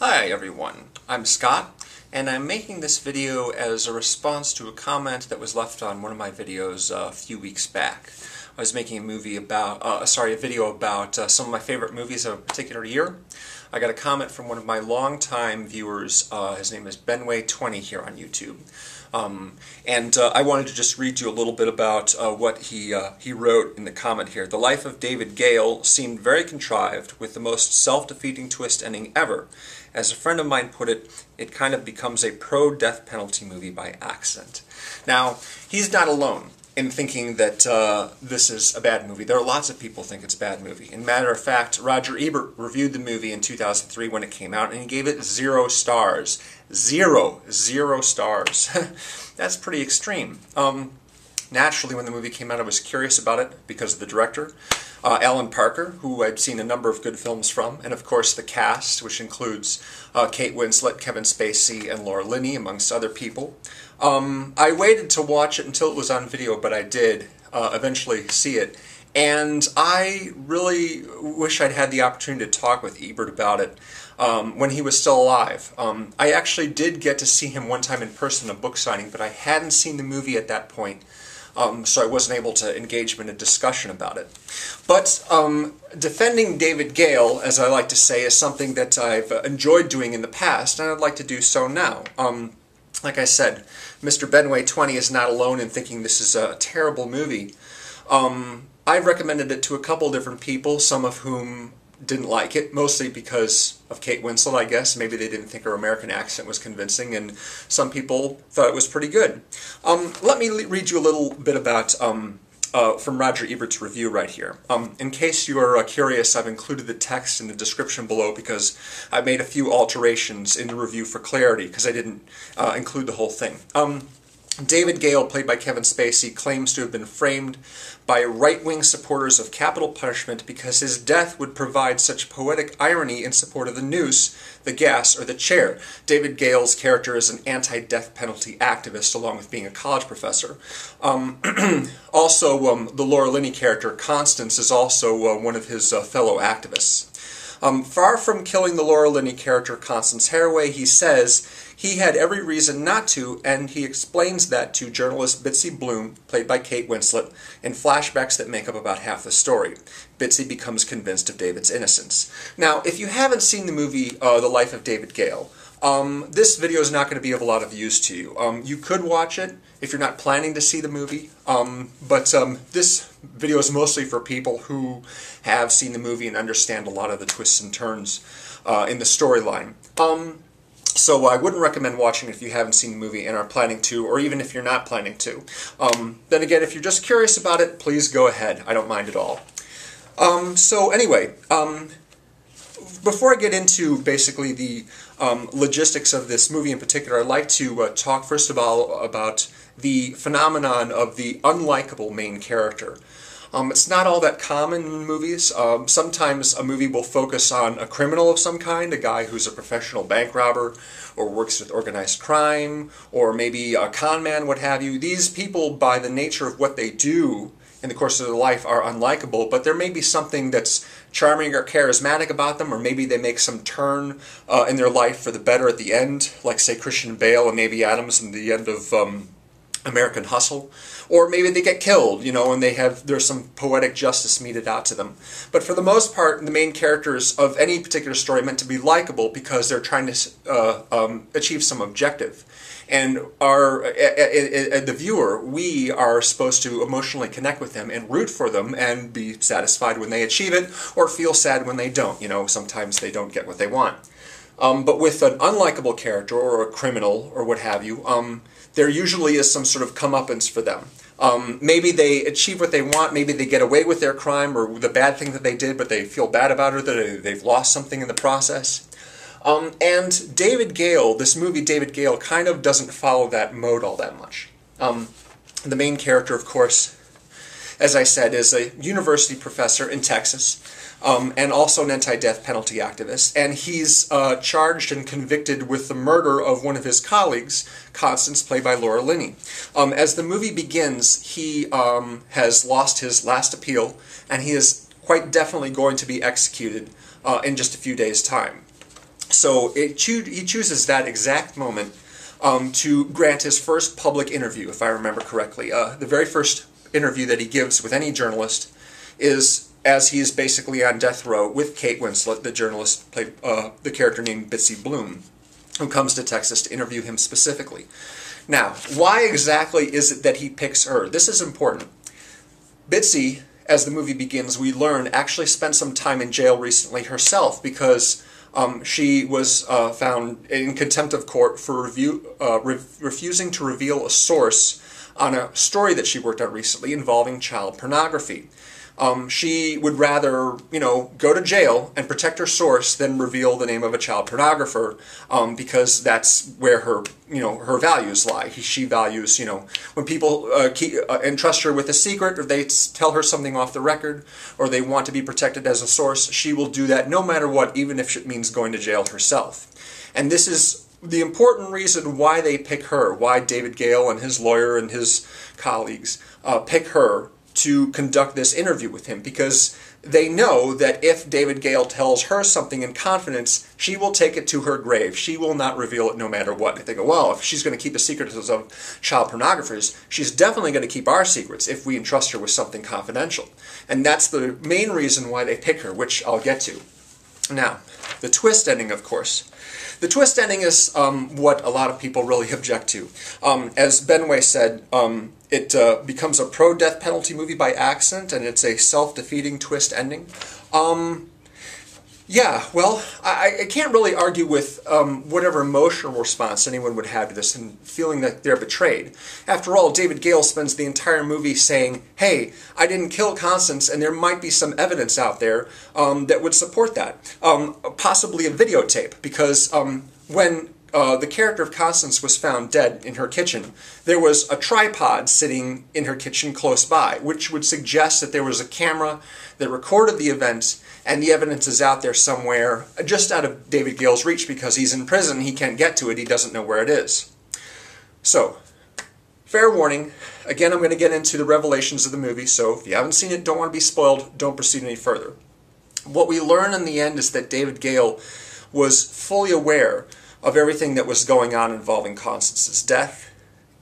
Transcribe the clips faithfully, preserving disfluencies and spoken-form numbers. Hi everyone, I'm Scott, and I'm making this video as a response to a comment that was left on one of my videos uh, a few weeks back. I was making a movie about, uh, sorry, a video about uh, some of my favorite movies of a particular year. I got a comment from one of my longtime viewers, uh, his name is Benway twenty here on YouTube. Um, and uh, I wanted to just read you a little bit about uh, what he, uh, he wrote in the comment here. The Life of David Gale seemed very contrived, with the most self-defeating twist ending ever. As a friend of mine put it, it kind of becomes a pro-death penalty movie by accident. Now, he's not alone in thinking that uh, this is a bad movie. There are lots of people think it's a bad movie. In matter of fact, Roger Ebert reviewed the movie in two thousand three when it came out, and he gave it zero stars. Zero. Zero stars. That's pretty extreme. Um, naturally, when the movie came out, I was curious about it because of the director. Uh, Alan Parker, who I'd seen a number of good films from, and of course the cast, which includes uh, Kate Winslet, Kevin Spacey, and Laura Linney, amongst other people. Um, I waited to watch it until it was on video, but I did uh, eventually see it, and I really wish I'd had the opportunity to talk with Ebert about it um, when he was still alive. Um, I actually did get to see him one time in person at a book signing, but I hadn't seen the movie at that point. Um, so I wasn't able to engage in a discussion about it. But um, defending David Gale, as I like to say, is something that I've enjoyed doing in the past, and I'd like to do so now. Um, like I said, Mister Benway twenty is not alone in thinking this is a terrible movie. Um, I've recommended it to a couple different people, some of whom didn't like it, mostly because of Kate Winslet, I guess. Maybe they didn't think her American accent was convincing, and some people thought it was pretty good. Um, let me read you a little bit about um, uh, from Roger Ebert's review right here. Um, in case you are uh, curious, I've included the text in the description below because I made a few alterations in the review for clarity, because I didn't uh, include the whole thing. Um, David Gale, played by Kevin Spacey, claims to have been framed by right-wing supporters of capital punishment because his death would provide such poetic irony in support of the noose, the gas, or the chair. David Gale's character is an anti-death penalty activist, along with being a college professor. Um, also, um, the Laura Linney character, Constance, is also uh, one of his uh, fellow activists. Um, far from killing the Laura Linney character, Constance Harraway, he says he had every reason not to, and he explains that to journalist Bitsey Bloom, played by Kate Winslet, in flashbacks that make up about half the story. Bitsey becomes convinced of David's innocence. Now, if you haven't seen the movie uh, The Life of David Gale, um, this video is not going to be of a lot of use to you. Um, you could watch it if you're not planning to see the movie, um, but um, this video is mostly for people who have seen the movie and understand a lot of the twists and turns uh, in the storyline. Um, so I wouldn't recommend watching it if you haven't seen the movie and are planning to, or even if you're not planning to. Um, then again, if you're just curious about it, please go ahead. I don't mind at all. Um, so anyway, um, before I get into basically the um, logistics of this movie in particular, I'd like to uh, talk first of all about the phenomenon of the unlikable main character. Um, it's not all that common in movies. Um, sometimes a movie will focus on a criminal of some kind, a guy who's a professional bank robber or works with organized crime, or maybe a con man, what have you. These people, by the nature of what they do in the course of their life, are unlikable, but there may be something that's charming or charismatic about them, or maybe they make some turn uh, in their life for the better at the end, like, say, Christian Bale and Amy Adams in the end of um, American Hustle. Or maybe they get killed, you know, and they have there's some poetic justice meted out to them. But for the most part, the main characters of any particular story are meant to be likable because they're trying to uh, um, achieve some objective. And our, uh, uh, uh, the viewer, we are supposed to emotionally connect with them and root for them and be satisfied when they achieve it, or feel sad when they don't. You know, sometimes they don't get what they want. Um, but with an unlikable character or a criminal or what have you, um, there usually is some sort of comeuppance for them. Um, maybe they achieve what they want, maybe they get away with their crime or the bad thing that they did, but they feel bad about it, that they've lost something in the process. Um, and David Gale, this movie David Gale, kind of doesn't follow that mode all that much. Um, the main character, of course, as I said, is a university professor in Texas, um, and also an anti-death penalty activist, and he's uh, charged and convicted with the murder of one of his colleagues, Constance, played by Laura Linney. Um, as the movie begins, he um, has lost his last appeal, and he is quite definitely going to be executed uh, in just a few days' time. So it cho he chooses that exact moment um, to grant his first public interview, if I remember correctly. Uh, the very first interview that he gives with any journalist is as he is basically on death row with Kate Winslet, the journalist played uh, the character named Bitsey Bloom, who comes to Texas to interview him specifically. Now, why exactly is it that he picks her? This is important. Bitsey, as the movie begins, we learn, actually spent some time in jail recently herself because um, she was uh, found in contempt of court for review, uh, re refusing to reveal a source on a story that she worked on recently involving child pornography. Um, she would rather, you know, go to jail and protect her source than reveal the name of a child pornographer, um, because that's where her, you know, her values lie. She values, you know, when people uh, keep, uh, entrust her with a secret, or they tell her something off the record, or they want to be protected as a source, she will do that no matter what, even if it means going to jail herself. And this is the important reason why they pick her, why David Gale and his lawyer and his colleagues uh, pick her to conduct this interview with him, because they know that if David Gale tells her something in confidence, she will take it to her grave. She will not reveal it no matter what. And they go, well, if she's going to keep the secrets of child pornographers, she's definitely going to keep our secrets if we entrust her with something confidential. And that's the main reason why they pick her, which I'll get to. Now, the twist ending, of course. The twist ending is um, what a lot of people really object to. Um, as Benway said, um, it uh, becomes a pro-death penalty movie by accident, and it's a self-defeating twist ending. Um, yeah, well, I, I can't really argue with um, whatever emotional response anyone would have to this and feeling that they're betrayed. After all, David Gale spends the entire movie saying, hey, I didn't kill Constance, and there might be some evidence out there um, that would support that. Um, possibly a videotape, because um, when Uh, the character of Constance was found dead in her kitchen, there was a tripod sitting in her kitchen close by, which would suggest that there was a camera that recorded the event, and the evidence is out there somewhere, just out of David Gale's reach because he's in prison, he can't get to it, he doesn't know where it is. So, fair warning, again I'm going to get into the revelations of the movie, so if you haven't seen it, don't want to be spoiled, don't proceed any further. What we learn in the end is that David Gale was fully aware of everything that was going on involving Constance's death,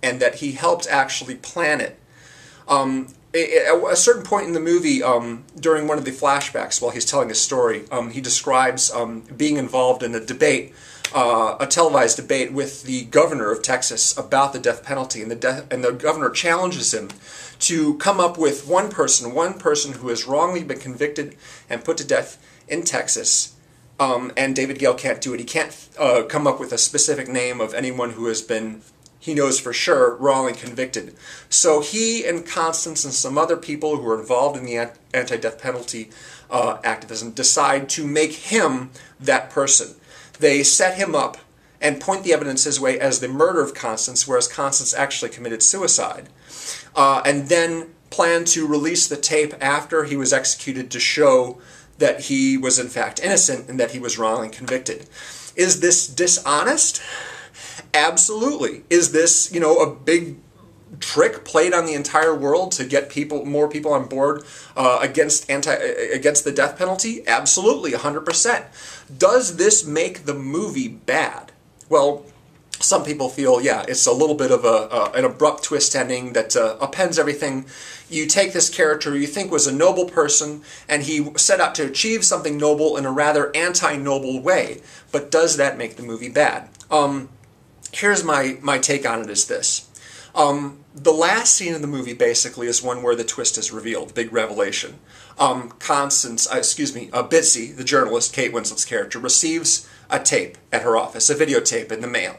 and that he helped actually plan it. Um, at a certain point in the movie, um, during one of the flashbacks while he's telling his story, um, he describes um, being involved in a debate, uh, a televised debate with the governor of Texas about the death penalty, and the, death, and the governor challenges him to come up with one person, one person who has wrongly been convicted and put to death in Texas. Um, and David Gale can't do it. He can't uh, come up with a specific name of anyone who has been, he knows for sure, wrongly convicted. So he and Constance and some other people who are involved in the anti-death penalty uh, activism decide to make him that person. They set him up and point the evidence his way as the murder of Constance, whereas Constance actually committed suicide. Uh, and then plan to release the tape after he was executed to show that he was in fact innocent and that he was wrongly convicted. Is this dishonest? Absolutely. Is this, you know, a big trick played on the entire world to get people, more people on board uh, against anti against the death penalty? Absolutely, one hundred percent. Does this make the movie bad? Well, some people feel, yeah, it's a little bit of a, uh, an abrupt twist ending that uh, upends everything. You take this character you think was a noble person, and he set out to achieve something noble in a rather anti-noble way. But does that make the movie bad? Um, here's my, my take on it is this. Um, the last scene of the movie basically is one where the twist is revealed, big revelation. Um, Constance, uh, excuse me, uh, Bitsey, the journalist, Kate Winslet's character, receives a tape at her office, a videotape in the mail.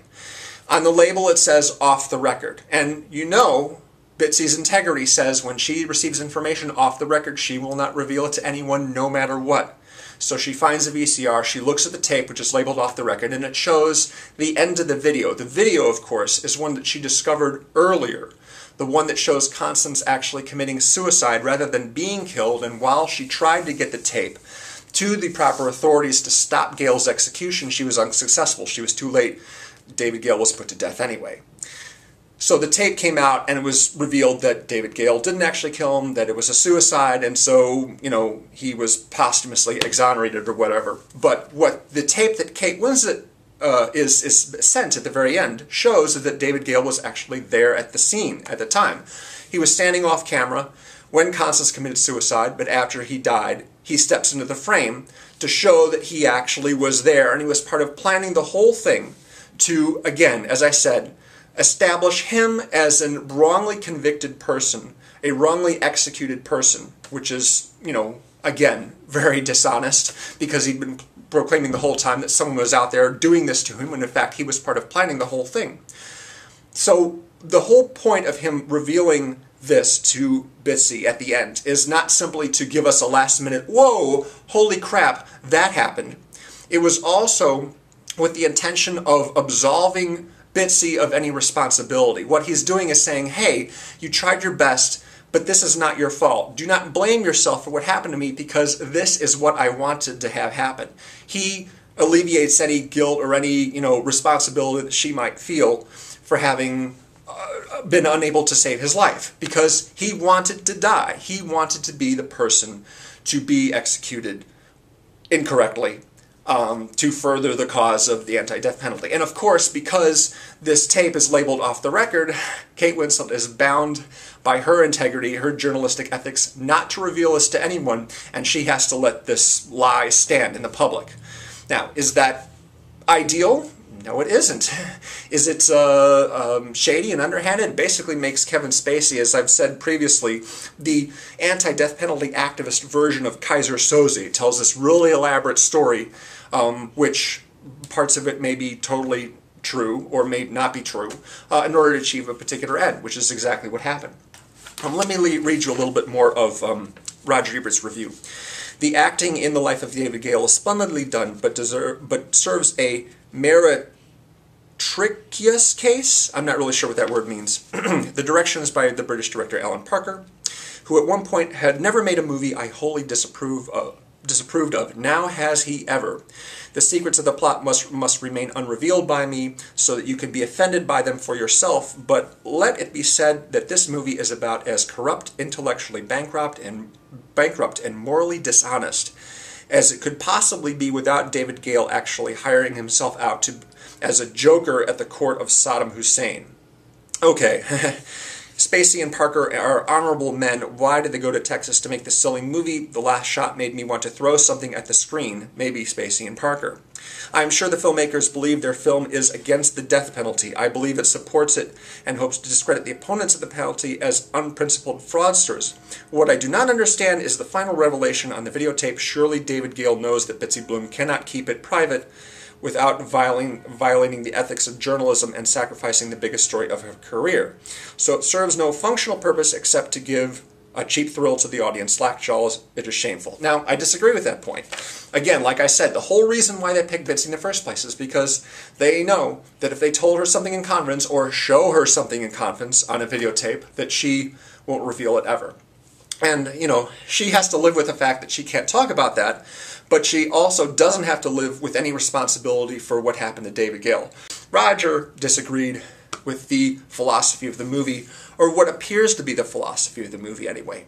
On the label it says, off the record. And you know, Bitsey's integrity says when she receives information off the record, she will not reveal it to anyone no matter what. So she finds a V C R, she looks at the tape, which is labeled off the record, and it shows the end of the video. The video, of course, is one that she discovered earlier. The one that shows Constance actually committing suicide rather than being killed, and while she tried to get the tape to the proper authorities to stop Gale's execution, she was unsuccessful. She was too late. David Gale was put to death anyway. So the tape came out, and it was revealed that David Gale didn't actually kill him, that it was a suicide, and so, you know, he was posthumously exonerated or whatever. But what the tape that Kate Winslet uh, is, is sent at the very end shows that David Gale was actually there at the scene at the time. He was standing off camera when Constance committed suicide, but after he died, he steps into the frame to show that he actually was there, and he was part of planning the whole thing to, again, as I said, establish him as a wrongly convicted person, a wrongly executed person, which is, you know, again, very dishonest, because he'd been proclaiming the whole time that someone was out there doing this to him, when in fact he was part of planning the whole thing. So the whole point of him revealing this to Bitsey at the end is not simply to give us a last minute, whoa, holy crap, that happened. It was also with the intention of absolving Bitsey of any responsibility. What he's doing is saying, hey, you tried your best, but this is not your fault. Do not blame yourself for what happened to me, because this is what I wanted to have happen. He alleviates any guilt or any, you know, responsibility that she might feel for having uh, been unable to save his life, because he wanted to die. He wanted to be the person to be executed incorrectly, Um, to further the cause of the anti-death penalty. And of course, because this tape is labeled off the record, Kate Winslet is bound by her integrity, her journalistic ethics, not to reveal this to anyone, and she has to let this lie stand in the public. Now, is that ideal? No, it isn't. Is it uh, um, shady and underhanded? It basically makes Kevin Spacey, as I've said previously, the anti-death penalty activist version of Kaiser Soze. Tells this really elaborate story, um, which parts of it may be totally true or may not be true, uh, in order to achieve a particular end, which is exactly what happened. Um, let me read you a little bit more of um, Roger Ebert's review. The acting in The Life of David Gale is splendidly done, but, deserve, but serves a merit Trickiest case? I'm not really sure what that word means. The direction is by the British director Alan Parker, who at one point had never made a movie I wholly disapprove of, disapproved of. Now has he ever. The secrets of the plot must, must remain unrevealed by me, so that you can be offended by them for yourself, but let it be said that this movie is about as corrupt, intellectually bankrupt, and, bankrupt, and morally dishonest as it could possibly be without David Gale actually hiring himself out to as a joker at the court of Saddam Hussein. Okay, Spacey and Parker are honorable men. Why did they go to Texas to make this silly movie? The last shot made me want to throw something at the screen. Maybe Spacey and Parker. I am sure the filmmakers believe their film is against the death penalty. I believe it supports it and hopes to discredit the opponents of the penalty as unprincipled fraudsters. What I do not understand is the final revelation on the videotape. Surely David Gale knows that Bitsey Bloom cannot keep it private without violating, violating the ethics of journalism and sacrificing the biggest story of her career. So it serves no functional purpose except to give a cheap thrill to the audience. Slackjaws, it is shameful. Now, I disagree with that point. Again, like I said, the whole reason why they picked Bitsey in the first place is because they know that if they told her something in confidence or show her something in confidence on a videotape, that she won't reveal it ever. And, you know, she has to live with the fact that she can't talk about that, but she also doesn't have to live with any responsibility for what happened to David Gale. Roger disagreed with the philosophy of the movie, or what appears to be the philosophy of the movie anyway.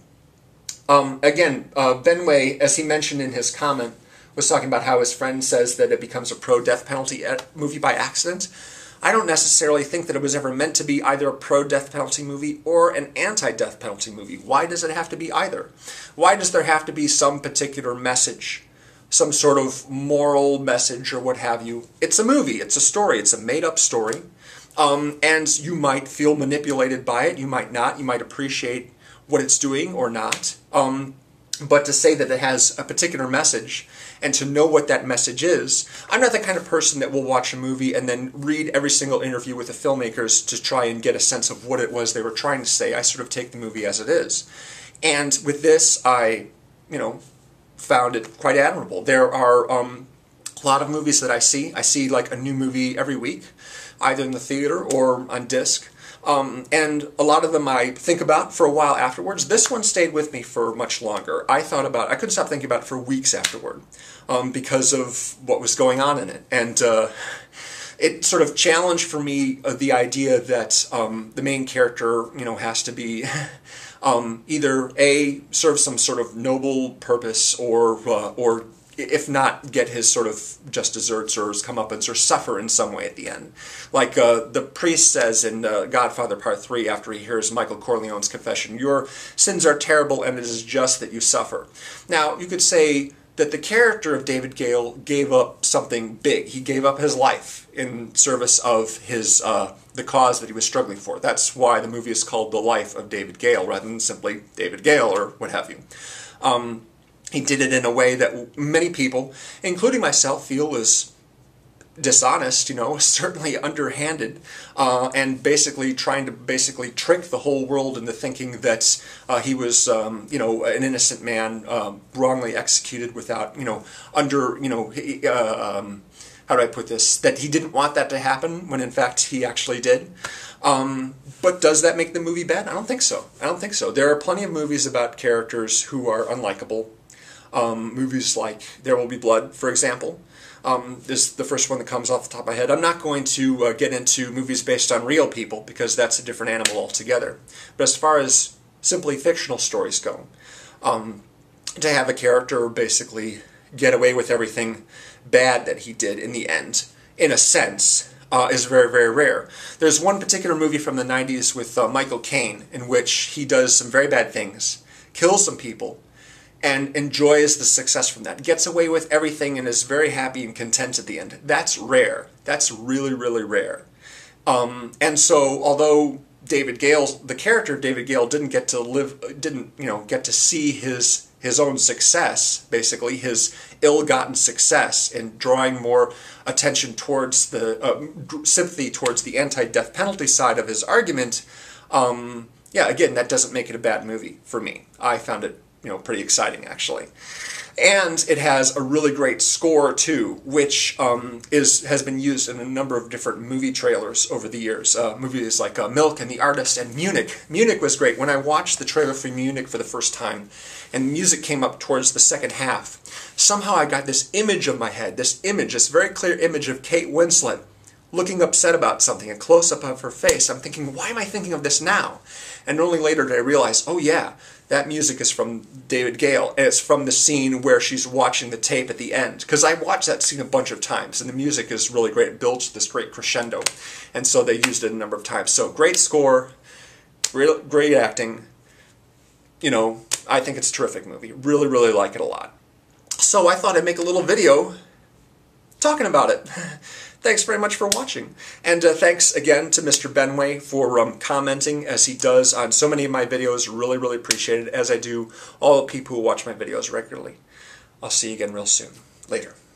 Um, again, uh, Benway, as he mentioned in his comment, was talking about how his friend says that it becomes a pro-death penalty movie by accident. I don't necessarily think that it was ever meant to be either a pro-death penalty movie or an anti-death penalty movie. Why does it have to be either? Why does there have to be some particular message, some sort of moral message or what have you? It's a movie. It's a story. It's a made-up story. Um, and you might feel manipulated by it. You might not. You might appreciate what it's doing or not. Um, but to say that it has a particular message and to know what that message is, I'm not the kind of person that will watch a movie and then read every single interview with the filmmakers to try and get a sense of what it was they were trying to say. I sort of take the movie as it is. And with this, I, you know, found it quite admirable. There are um, a lot of movies that I see. I see like a new movie every week, either in the theater or on disc. Um, and a lot of them I think about for a while afterwards. This one stayed with me for much longer. I thought about I couldn't stop thinking about it for weeks afterward um, because of what was going on in it. And uh, it sort of challenged for me uh, the idea that um, the main character, you know, has to be um, either A, serve some sort of noble purpose, or uh, or if not, get his sort of just desserts or his comeuppance or suffer in some way at the end. Like uh, the priest says in uh, Godfather Part three after he hears Michael Corleone's confession, your sins are terrible and it is just that you suffer. Now, you could say that the character of David Gale gave up something big. He gave up his life in service of his uh, the cause that he was struggling for. That's why the movie is called The Life of David Gale rather than simply David Gale or what have you. Um, he did it in a way that many people, including myself, feel is dishonest, you know, certainly underhanded, uh, and basically trying to basically trick the whole world into thinking that uh, he was, um, you know, an innocent man uh, wrongly executed without, you know, under, you know, he, uh, um, how do I put this? That he didn't want that to happen when in fact he actually did. Um, but does that make the movie bad? I don't think so. I don't think so. There are plenty of movies about characters who are unlikable. Um, movies like There Will Be Blood, for example. Um, this is the first one that comes off the top of my head. I'm not going to uh, get into movies based on real people because that's a different animal altogether. But as far as simply fictional stories go, um, to have a character basically get away with everything bad that he did in the end, in a sense, Uh, is very, very rare. There's one particular movie from the nineties with uh, Michael Caine in which he does some very bad things, kills some people, and enjoys the success from that. Gets away with everything and is very happy and content at the end. That's rare. That's really, really rare. Um, and so, although David Gale, the character David Gale, didn't get to live, didn't, you know, get to see his his own success, basically, his ill-gotten success in drawing more attention towards the, uh, sympathy towards the anti-death penalty side of his argument, um, yeah, again, that doesn't make it a bad movie for me. I found it, you know, pretty exciting, actually. And it has a really great score, too, which um, is has been used in a number of different movie trailers over the years. Uh, movies like uh, Milk and The Artist and Munich. Munich was great. When I watched the trailer for Munich for the first time, and music came up towards the second half, somehow I got this image of my head, this image, this very clear image of Kate Winslet looking upset about something, a close-up of her face. I'm thinking, why am I thinking of this now? And only later did I realize, oh yeah, that music is from David Gale, and it's from the scene where she's watching the tape at the end. Because I watched that scene a bunch of times, and the music is really great. It builds this great crescendo, and so they used it a number of times. So great score, real, great acting. You know, I think it's a terrific movie. Really, really like it a lot. So I thought I'd make a little video talking about it. Thanks very much for watching, and uh, thanks again to Mister Benway for um, commenting as he does on so many of my videos. Really, really appreciate it, as I do all the people who watch my videos regularly. I'll see you again real soon. Later.